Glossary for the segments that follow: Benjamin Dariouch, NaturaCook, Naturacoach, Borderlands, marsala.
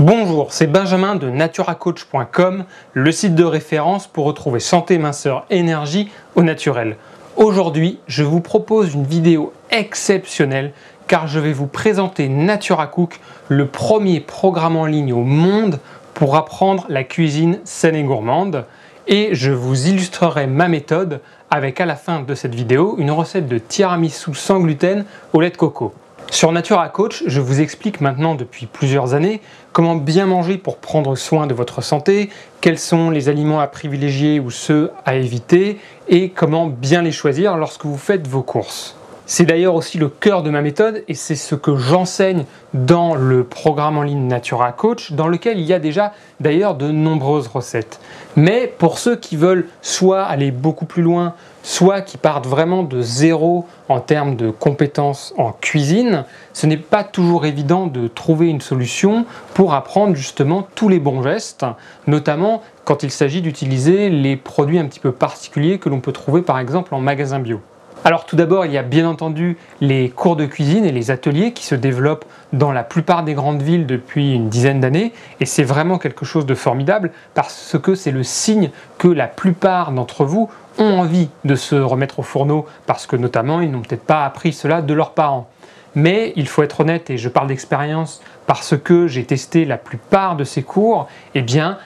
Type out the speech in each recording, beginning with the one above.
Bonjour, c'est Benjamin de naturacoach.com, le site de référence pour retrouver santé, minceur, énergie au naturel. Aujourd'hui, je vous propose une vidéo exceptionnelle car je vais vous présenter NaturaCook, le premier programme en ligne au monde pour apprendre la cuisine saine et gourmande. Et je vous illustrerai ma méthode avec à la fin de cette vidéo une recette de tiramisu sans gluten au lait de coco. Sur NaturaCoach, je vous explique maintenant depuis plusieurs années comment bien manger pour prendre soin de votre santé, quels sont les aliments à privilégier ou ceux à éviter et comment bien les choisir lorsque vous faites vos courses. C'est d'ailleurs aussi le cœur de ma méthode et c'est ce que j'enseigne dans le programme en ligne NaturaCoach, dans lequel il y a déjà d'ailleurs de nombreuses recettes. Mais pour ceux qui veulent soit aller beaucoup plus loin, soit qui partent vraiment de zéro en termes de compétences en cuisine, ce n'est pas toujours évident de trouver une solution pour apprendre justement tous les bons gestes, notamment quand il s'agit d'utiliser les produits un petit peu particuliers que l'on peut trouver par exemple en magasin bio. Alors tout d'abord, il y a bien entendu les cours de cuisine et les ateliers qui se développent dans la plupart des grandes villes depuis une dizaine d'années et c'est vraiment quelque chose de formidable parce que c'est le signe que la plupart d'entre vous ont envie de se remettre au fourneau parce que notamment ils n'ont peut-être pas appris cela de leurs parents. Mais il faut être honnête et je parle d'expérience parce que j'ai testé la plupart de ces cours, eh bien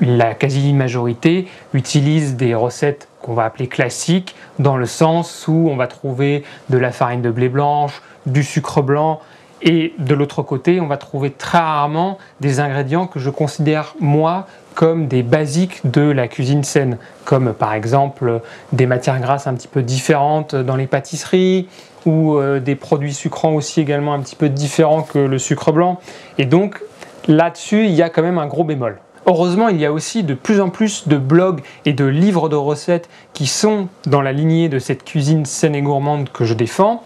la quasi-majorité utilise des recettes qu'on va appeler classiques dans le sens où on va trouver de la farine de blé blanche, du sucre blanc et de l'autre côté on va trouver très rarement des ingrédients que je considère moi comme des basiques de la cuisine saine, comme par exemple des matières grasses un petit peu différentes dans les pâtisseries ou des produits sucrants aussi également un petit peu différents que le sucre blanc. Et donc là-dessus, il y a quand même un gros bémol. Heureusement, il y a aussi de plus en plus de blogs et de livres de recettes qui sont dans la lignée de cette cuisine saine et gourmande que je défends.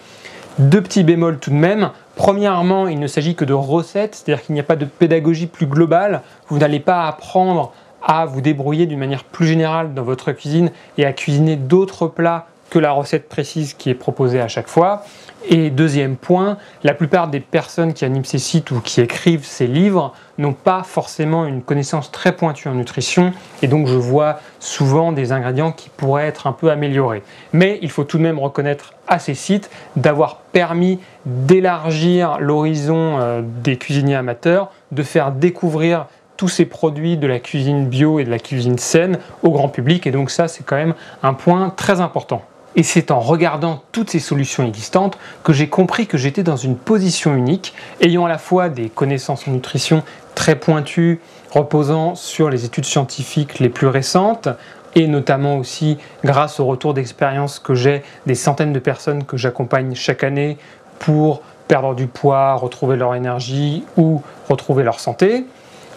Deux petits bémols tout de même. Premièrement, il ne s'agit que de recettes, c'est-à-dire qu'il n'y a pas de pédagogie plus globale. Vous n'allez pas apprendre à vous débrouiller d'une manière plus générale dans votre cuisine et à cuisiner d'autres plats que la recette précise qui est proposée à chaque fois. Et deuxième point, la plupart des personnes qui animent ces sites ou qui écrivent ces livres n'ont pas forcément une connaissance très pointue en nutrition et donc je vois souvent des ingrédients qui pourraient être un peu améliorés. Mais il faut tout de même reconnaître à ces sites d'avoir permis d'élargir l'horizon des cuisiniers amateurs, de faire découvrir tous ces produits de la cuisine bio et de la cuisine saine au grand public et donc ça c'est quand même un point très important. Et c'est en regardant toutes ces solutions existantes que j'ai compris que j'étais dans une position unique, ayant à la fois des connaissances en nutrition très pointues, reposant sur les études scientifiques les plus récentes, et notamment aussi grâce au retour d'expérience que j'ai des centaines de personnes que j'accompagne chaque année pour perdre du poids, retrouver leur énergie ou retrouver leur santé.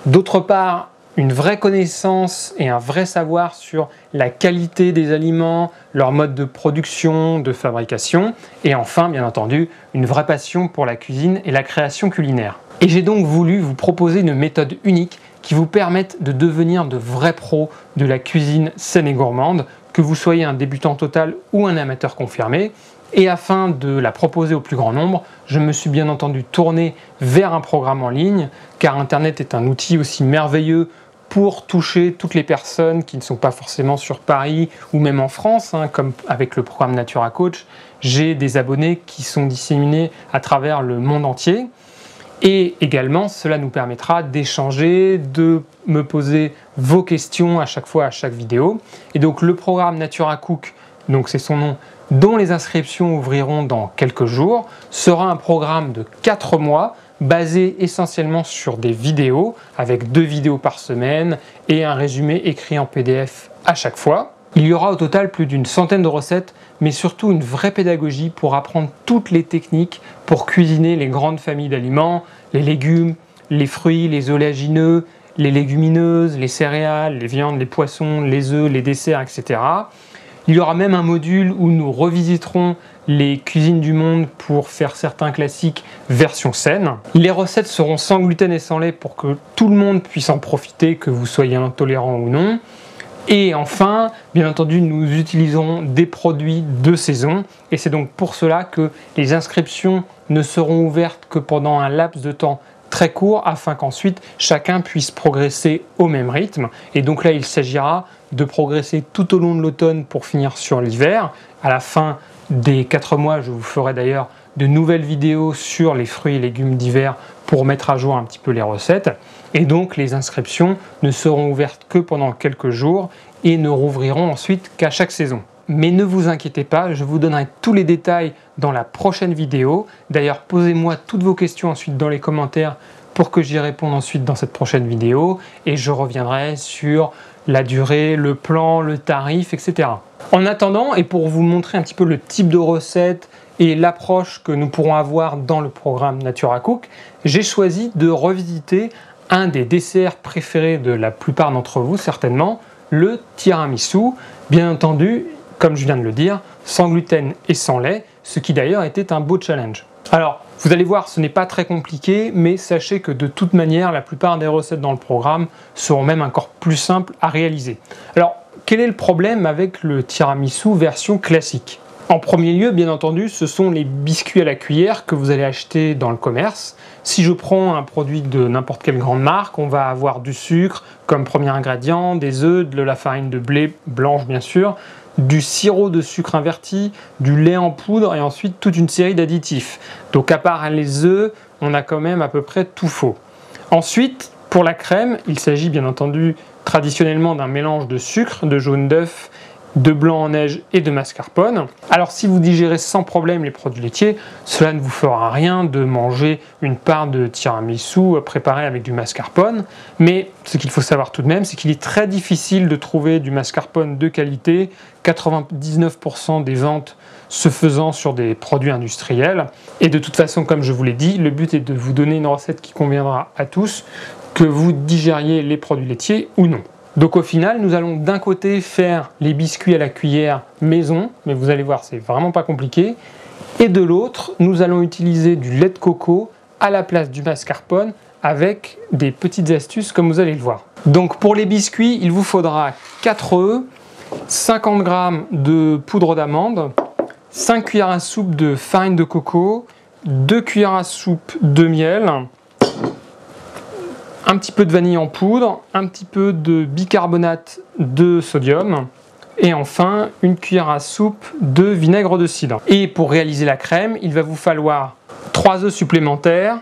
D'autre part, une vraie connaissance et un vrai savoir sur la qualité des aliments, leur mode de production, de fabrication et enfin, bien entendu, une vraie passion pour la cuisine et la création culinaire. Et j'ai donc voulu vous proposer une méthode unique qui vous permette de devenir de vrais pros de la cuisine saine et gourmande, que vous soyez un débutant total ou un amateur confirmé. Et afin de la proposer au plus grand nombre, je me suis bien entendu tourné vers un programme en ligne, car Internet est un outil aussi merveilleux pour toucher toutes les personnes qui ne sont pas forcément sur Paris ou même en France, hein, comme avec le programme NaturaCoach. J'ai des abonnés qui sont disséminés à travers le monde entier. Et également, cela nous permettra d'échanger, de me poser vos questions à chaque fois, à chaque vidéo. Et donc le programme NaturaCook, donc c'est son nom, dont les inscriptions ouvriront dans quelques jours, sera un programme de 4 mois basé essentiellement sur des vidéos, avec 2 vidéos par semaine et un résumé écrit en PDF à chaque fois. Il y aura au total plus d'une centaine de recettes, mais surtout une vraie pédagogie pour apprendre toutes les techniques pour cuisiner les grandes familles d'aliments, les légumes, les fruits, les oléagineux, les légumineuses, les céréales, les viandes, les poissons, les œufs, les desserts, etc. Il y aura même un module où nous revisiterons les cuisines du monde pour faire certains classiques version saine. Les recettes seront sans gluten et sans lait pour que tout le monde puisse en profiter, que vous soyez intolérant ou non. Et enfin, bien entendu, nous utiliserons des produits de saison. Et c'est donc pour cela que les inscriptions ne seront ouvertes que pendant un laps de temps très court afin qu'ensuite chacun puisse progresser au même rythme. Et donc là, il s'agira de progresser tout au long de l'automne pour finir sur l'hiver. À la fin des 4 mois, je vous ferai d'ailleurs de nouvelles vidéos sur les fruits et légumes d'hiver pour mettre à jour un petit peu les recettes. Et donc les inscriptions ne seront ouvertes que pendant quelques jours et ne rouvriront ensuite qu'à chaque saison. Mais ne vous inquiétez pas, je vous donnerai tous les détails dans la prochaine vidéo. D'ailleurs, posez-moi toutes vos questions ensuite dans les commentaires pour que j'y réponde ensuite dans cette prochaine vidéo. Et je reviendrai sur la durée, le plan, le tarif, etc. En attendant, et pour vous montrer un petit peu le type de recette et l'approche que nous pourrons avoir dans le programme NaturaCook, j'ai choisi de revisiter un des desserts préférés de la plupart d'entre vous, certainement, le tiramisu. Bien entendu, comme je viens de le dire, sans gluten et sans lait, ce qui d'ailleurs était un beau challenge. Alors, vous allez voir, ce n'est pas très compliqué, mais sachez que de toute manière, la plupart des recettes dans le programme seront même encore plus simples à réaliser. Alors, quel est le problème avec le tiramisu version classique? En premier lieu, bien entendu, ce sont les biscuits à la cuillère que vous allez acheter dans le commerce. Si je prends un produit de n'importe quelle grande marque, on va avoir du sucre comme premier ingrédient, des œufs, de la farine de blé blanche bien sûr, du sirop de sucre inverti, du lait en poudre et ensuite toute une série d'additifs. Donc à part les œufs, on a quand même à peu près tout faux. Ensuite, pour la crème, il s'agit bien entendu traditionnellement d'un mélange de sucre, de jaune d'œuf, de blanc en neige et de mascarpone. Alors si vous digérez sans problème les produits laitiers, cela ne vous fera rien de manger une part de tiramisu préparé avec du mascarpone, mais ce qu'il faut savoir tout de même, c'est qu'il est très difficile de trouver du mascarpone de qualité, 99% des ventes se faisant sur des produits industriels. Et de toute façon, comme je vous l'ai dit, le but est de vous donner une recette qui conviendra à tous, que vous digériez les produits laitiers ou non. Donc au final, nous allons d'un côté faire les biscuits à la cuillère maison, mais vous allez voir, c'est vraiment pas compliqué. Et de l'autre, nous allons utiliser du lait de coco à la place du mascarpone avec des petites astuces comme vous allez le voir. Donc pour les biscuits, il vous faudra 4 œufs, 50 g de poudre d'amande, 5 cuillères à soupe de farine de coco, 2 cuillères à soupe de miel, un petit peu de vanille en poudre, un petit peu de bicarbonate de sodium et enfin une cuillère à soupe de vinaigre de cidre. Et pour réaliser la crème, il va vous falloir 3 œufs supplémentaires,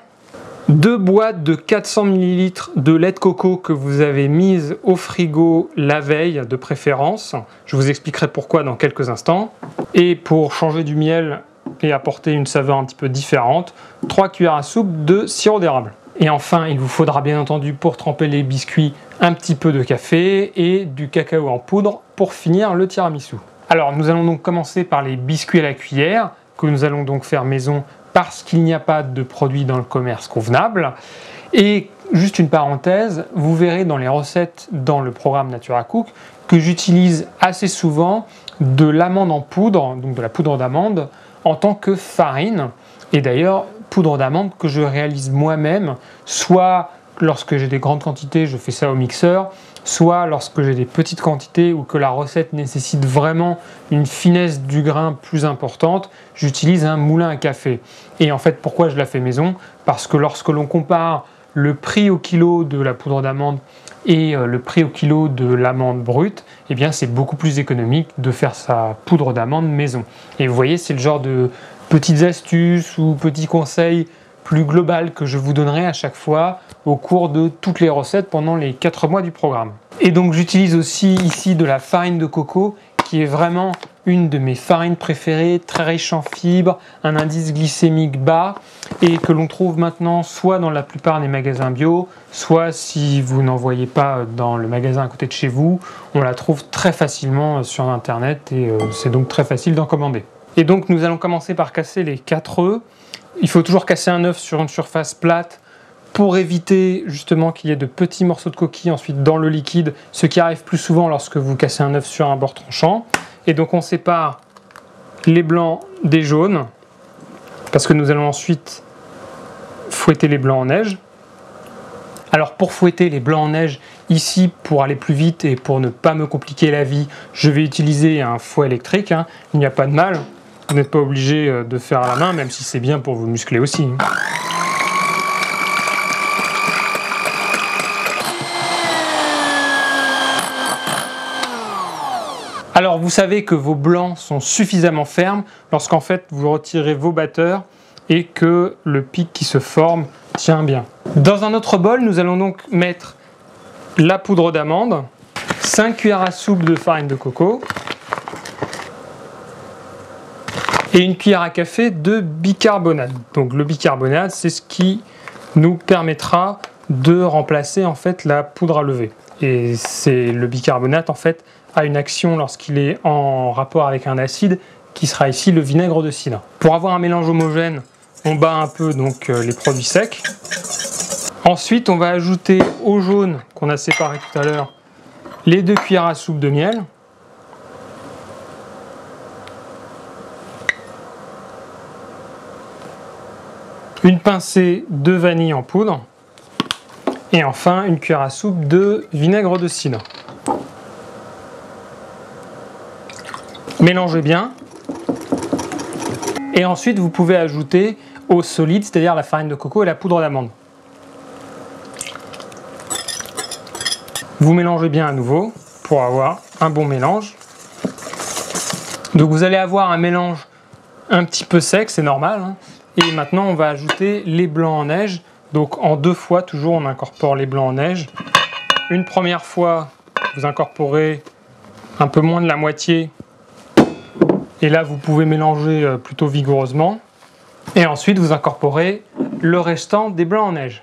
2 boîtes de 400 ml de lait de coco que vous avez mise au frigo la veille de préférence. Je vous expliquerai pourquoi dans quelques instants. Et pour changer du miel et apporter une saveur un petit peu différente, 3 cuillères à soupe de sirop d'érable. Et enfin, il vous faudra bien entendu pour tremper les biscuits un petit peu de café et du cacao en poudre pour finir le tiramisu. Alors nous allons donc commencer par les biscuits à la cuillère que nous allons donc faire maison parce qu'il n'y a pas de produits dans le commerce convenable. Et juste une parenthèse, vous verrez dans les recettes dans le programme NaturaCook que j'utilise assez souvent de l'amande en poudre, donc de la poudre d'amande, en tant que farine. Et d'ailleurs, poudre d'amande que je réalise moi-même, soit lorsque j'ai des grandes quantités, je fais ça au mixeur, soit lorsque j'ai des petites quantités ou que la recette nécessite vraiment une finesse du grain plus importante, j'utilise un moulin à café. Et en fait, pourquoi je la fais maison? Parce que lorsque l'on compare le prix au kilo de la poudre d'amande et le prix au kilo de l'amande brute, eh bien c'est beaucoup plus économique de faire sa poudre d'amande maison. Et vous voyez, c'est le genre de petites astuces ou petits conseils plus global que je vous donnerai à chaque fois au cours de toutes les recettes pendant les 4 mois du programme. Et donc j'utilise aussi ici de la farine de coco qui est vraiment une de mes farines préférées, très riche en fibres, un indice glycémique bas et que l'on trouve maintenant soit dans la plupart des magasins bio, soit si vous n'en voyez pas dans le magasin à côté de chez vous, on la trouve très facilement sur internet et c'est donc très facile d'en commander. Et donc nous allons commencer par casser les 4 œufs. Il faut toujours casser un œuf sur une surface plate pour éviter justement qu'il y ait de petits morceaux de coquille ensuite dans le liquide, ce qui arrive plus souvent lorsque vous cassez un œuf sur un bord tranchant. Et donc on sépare les blancs des jaunes parce que nous allons ensuite fouetter les blancs en neige. Alors pour fouetter les blancs en neige, ici, pour aller plus vite et pour ne pas me compliquer la vie, je vais utiliser un fouet électrique, hein. Il n'y a pas de mal, vous n'êtes pas obligé de faire à la main, même si c'est bien pour vous muscler aussi. Alors vous savez que vos blancs sont suffisamment fermes lorsqu'en fait vous retirez vos batteurs et que le pic qui se forme tient bien. Dans un autre bol, nous allons donc mettre la poudre d'amande, 5 cuillères à soupe de farine de coco et une cuillère à café de bicarbonate. Donc le bicarbonate, c'est ce qui nous permettra de remplacer en fait la poudre à lever. Et c'est le bicarbonate en fait a une action lorsqu'il est en rapport avec un acide qui sera ici le vinaigre de cidre. Pour avoir un mélange homogène, on bat un peu donc les produits secs. Ensuite, on va ajouter au jaune qu'on a séparé tout à l'heure les 2 cuillères à soupe de miel. Une pincée de vanille en poudre. Et enfin, une cuillère à soupe de vinaigre de cidre. Mélangez bien. Et ensuite, vous pouvez ajouter au solide, c'est-à-dire la farine de coco et la poudre d'amande. Vous mélangez bien à nouveau pour avoir un bon mélange. Donc vous allez avoir un mélange un petit peu sec, c'est normal, hein. Et maintenant, on va ajouter les blancs en neige. Donc en 2 fois, toujours, on incorpore les blancs en neige. Une première fois, vous incorporez un peu moins de la moitié. Et là, vous pouvez mélanger plutôt vigoureusement. Et ensuite, vous incorporez le restant des blancs en neige.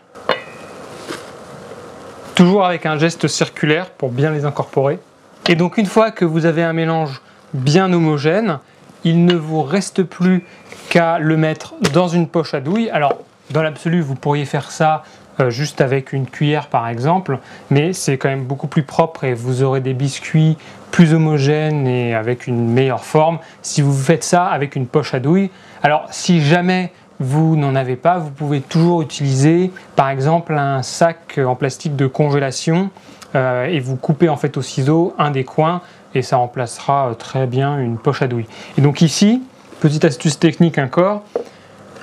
Toujours avec un geste circulaire pour bien les incorporer. Et donc, une fois que vous avez un mélange bien homogène, il ne vous reste plus qu'à le mettre dans une poche à douille. Alors, dans l'absolu, vous pourriez faire ça juste avec une cuillère par exemple, mais c'est quand même beaucoup plus propre et vous aurez des biscuits plus homogènes et avec une meilleure forme si vous faites ça avec une poche à douille. Alors si jamais vous n'en avez pas, vous pouvez toujours utiliser par exemple un sac en plastique de congélation et vous coupez en fait au ciseau un des coins et ça remplacera très bien une poche à douille. Et donc ici, petite astuce technique encore,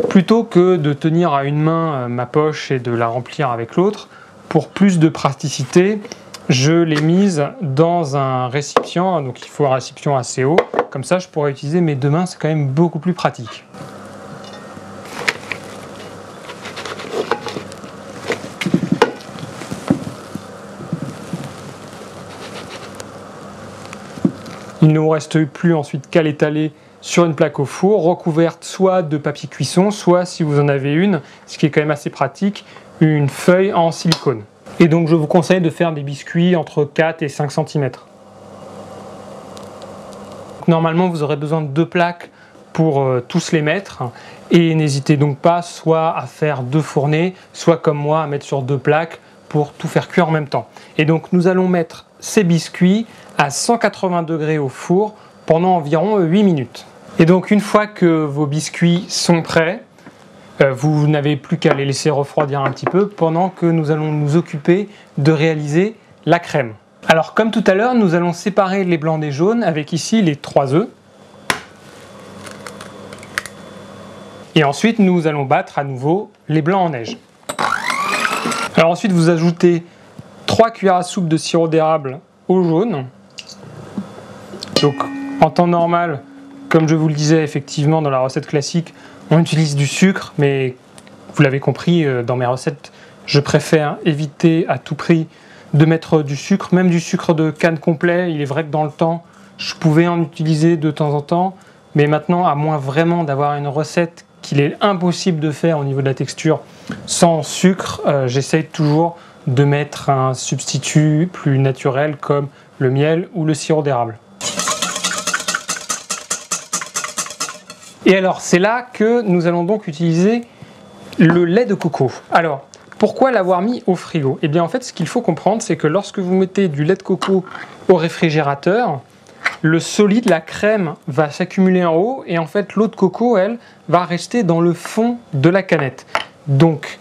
plutôt que de tenir à une main ma poche et de la remplir avec l'autre, pour plus de praticité, je l'ai mise dans un récipient, donc il faut un récipient assez haut, comme ça je pourrais utiliser mes 2 mains, c'est quand même beaucoup plus pratique. Il ne vous reste plus ensuite qu'à l'étaler sur une plaque au four, recouverte soit de papier cuisson, soit, si vous en avez une, ce qui est quand même assez pratique, une feuille en silicone. Et donc je vous conseille de faire des biscuits entre 4 et 5 cm. Normalement, vous aurez besoin de 2 plaques pour tous les mettre. Et n'hésitez donc pas soit à faire 2 fournées, soit comme moi à mettre sur 2 plaques pour tout faire cuire en même temps. Et donc nous allons mettre ces biscuits à 180 degrés au four pendant environ 8 minutes. Et donc une fois que vos biscuits sont prêts, vous n'avez plus qu'à les laisser refroidir un petit peu pendant que nous allons nous occuper de réaliser la crème. Alors comme tout à l'heure, nous allons séparer les blancs des jaunes avec ici les 3 œufs. Et ensuite nous allons battre à nouveau les blancs en neige. Alors ensuite vous ajoutez 3 cuillères à soupe de sirop d'érable au jaune. Donc en temps normal, comme je vous le disais effectivement dans la recette classique, on utilise du sucre, mais vous l'avez compris, dans mes recettes, je préfère éviter à tout prix de mettre du sucre, même du sucre de canne complet. Il est vrai que dans le temps, je pouvais en utiliser de temps en temps, mais maintenant, à moins vraiment d'avoir une recette qu'il est impossible de faire au niveau de la texture sans sucre, j'essaye toujours de mettre un substitut plus naturel comme le miel ou le sirop d'érable. Et alors, c'est là que nous allons donc utiliser le lait de coco. Alors, pourquoi l'avoir mis au frigo? Eh bien, en fait, ce qu'il faut comprendre, c'est que lorsque vous mettez du lait de coco au réfrigérateur, le solide, la crème, va s'accumuler en haut et en fait, l'eau de coco, elle, va rester dans le fond de la canette. Donc,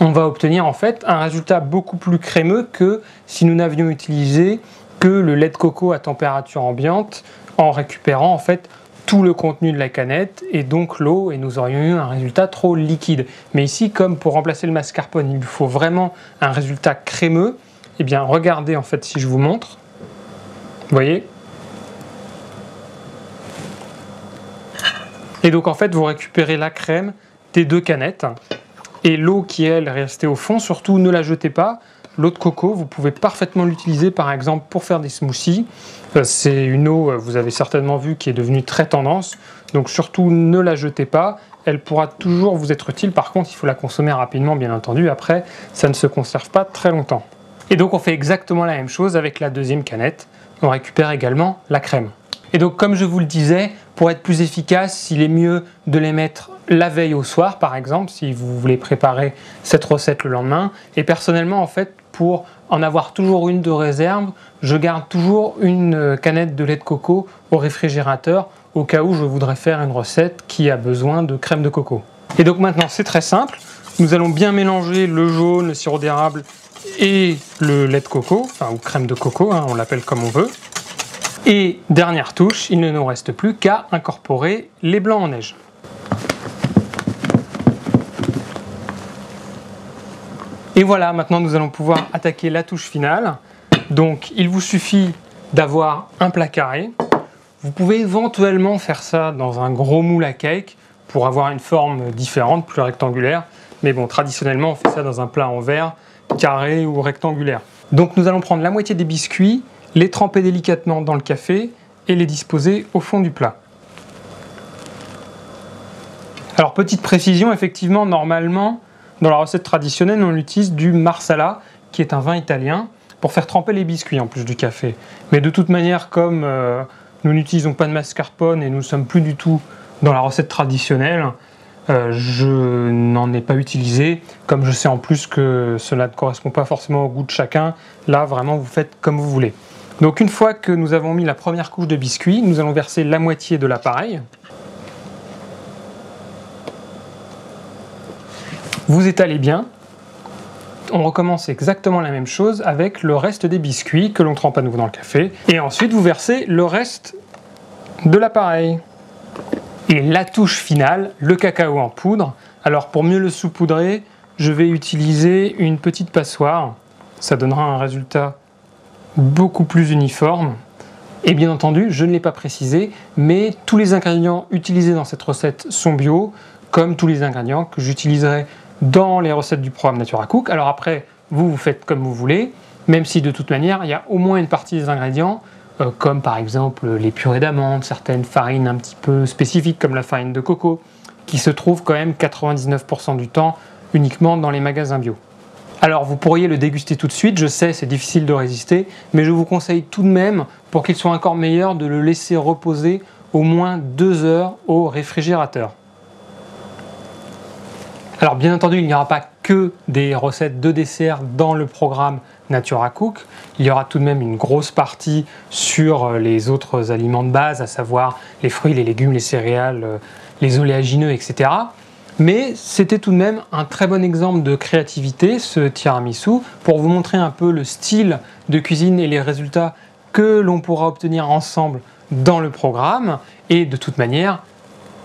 on va obtenir en fait un résultat beaucoup plus crémeux que si nous n'avions utilisé que le lait de coco à température ambiante en récupérant en fait tout le contenu de la canette et donc l'eau, et nous aurions eu un résultat trop liquide. Mais ici, comme pour remplacer le mascarpone, il faut vraiment un résultat crémeux, et bien regardez en fait si je vous montre, vous voyez, Et donc en fait vous récupérez la crème des deux canettes et l'eau qui elle restait au fond. Surtout ne la jetez pas. L'eau de coco, vous pouvez parfaitement l'utiliser par exemple pour faire des smoothies. C'est une eau, vous avez certainement vu, qui est devenue très tendance. Donc surtout ne la jetez pas. Elle pourra toujours vous être utile. Par contre, il faut la consommer rapidement, bien entendu. Après, ça ne se conserve pas très longtemps. Et donc on fait exactement la même chose avec la deuxième canette. On récupère également la crème. Et donc comme je vous le disais, pour être plus efficace, il est mieux de les mettre la veille au soir par exemple, si vous voulez préparer cette recette le lendemain. Et personnellement en fait, pour en avoir toujours une de réserve, je garde toujours une canette de lait de coco au réfrigérateur au cas où je voudrais faire une recette qui a besoin de crème de coco. Et donc maintenant c'est très simple, nous allons bien mélanger le jaune, le sirop d'érable et le lait de coco, enfin ou crème de coco, hein, on l'appelle comme on veut. Et dernière touche, il ne nous reste plus qu'à incorporer les blancs en neige. Et voilà, maintenant nous allons pouvoir attaquer la touche finale. Donc il vous suffit d'avoir un plat carré. Vous pouvez éventuellement faire ça dans un gros moule à cake pour avoir une forme différente, plus rectangulaire. Mais bon, traditionnellement on fait ça dans un plat en verre, carré ou rectangulaire. Donc nous allons prendre la moitié des biscuits, les tremper délicatement dans le café et les disposer au fond du plat. Alors petite précision, effectivement normalement dans la recette traditionnelle on utilise du marsala qui est un vin italien pour faire tremper les biscuits en plus du café. Mais de toute manière comme nous n'utilisons pas de mascarpone et nous ne sommes plus du tout dans la recette traditionnelle, je n'en ai pas utilisé, comme je sais en plus que cela ne correspond pas forcément au goût de chacun. Là vraiment vous faites comme vous voulez. Donc une fois que nous avons mis la première couche de biscuits, nous allons verser la moitié de l'appareil. Vous étalez bien. On recommence exactement la même chose avec le reste des biscuits que l'on trempe à nouveau dans le café. Et ensuite vous versez le reste de l'appareil. Et la touche finale, le cacao en poudre. Alors pour mieux le saupoudrer, je vais utiliser une petite passoire. Ça donnera un résultat beaucoup plus uniforme. Et bien entendu, je ne l'ai pas précisé, mais tous les ingrédients utilisés dans cette recette sont bio, comme tous les ingrédients que j'utiliserai dans les recettes du programme NaturaCook. Alors après, vous faites comme vous voulez, même si de toute manière, il y a au moins une partie des ingrédients comme par exemple les purées d'amandes, certaines farines un petit peu spécifiques comme la farine de coco, qui se trouve quand même 99% du temps uniquement dans les magasins bio. Alors vous pourriez le déguster tout de suite, je sais c'est difficile de résister, mais je vous conseille tout de même, pour qu'il soit encore meilleur, de le laisser reposer au moins 2 heures au réfrigérateur. Alors bien entendu, il n'y aura pas que des recettes de dessert dans le programme NaturaCook. Il y aura tout de même une grosse partie sur les autres aliments de base, à savoir les fruits, les légumes, les céréales, les oléagineux, etc. Mais c'était tout de même un très bon exemple de créativité, ce tiramisu, pour vous montrer un peu le style de cuisine et les résultats que l'on pourra obtenir ensemble dans le programme. Et de toute manière,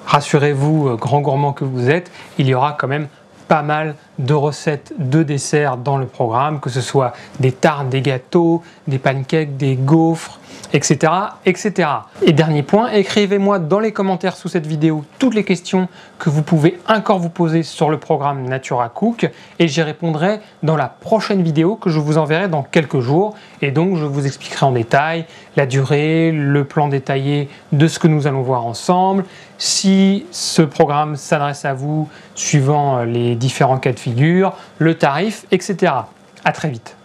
rassurez-vous, grand gourmand que vous êtes, il y aura quand même pas mal de recettes de desserts dans le programme, que ce soit des tartes, des gâteaux, des pancakes, des gaufres, etc. etc. Et dernier point, écrivez-moi dans les commentaires sous cette vidéo toutes les questions que vous pouvez encore vous poser sur le programme NaturaCook et j'y répondrai dans la prochaine vidéo que je vous enverrai dans quelques jours. Et donc je vous expliquerai en détail la durée, le plan détaillé de ce que nous allons voir ensemble, si ce programme s'adresse à vous suivant les différents cas de figure, le tarif, etc. À très vite.